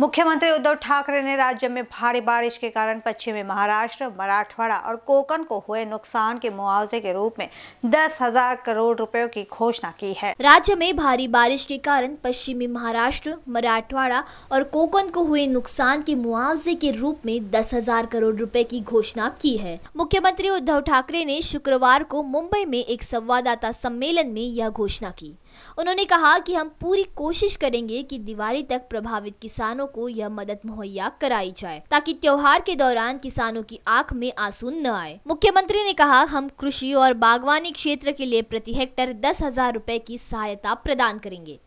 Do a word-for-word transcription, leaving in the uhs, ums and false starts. मुख्यमंत्री उद्धव ठाकरे ने राज्य में भारी बारिश के कारण पश्चिमी महाराष्ट्र, मराठवाड़ा और कोकण को हुए नुकसान के मुआवजे के रूप में दस हजार करोड़ रुपयों की घोषणा की है। राज्य में भारी बारिश के कारण पश्चिमी महाराष्ट्र, मराठवाड़ा और कोकण को हुए नुकसान के मुआवजे के रूप में दस हजार करोड़ रुपए की घोषणा की है। मुख्यमंत्री उद्धव ठाकरे ने शुक्रवार को मुंबई में एक संवाददाता सम्मेलन में यह घोषणा की। उन्होंने कहा कि हम पूरी कोशिश करेंगे कि दिवाली तक प्रभावित किसानों को यह मदद मुहैया कराई जाए, ताकि त्योहार के दौरान किसानों की आंख में आंसू न आए। मुख्यमंत्री ने कहा, हम कृषि और बागवानी क्षेत्र के लिए प्रति हेक्टेयर दस हजार रुपए की सहायता प्रदान करेंगे।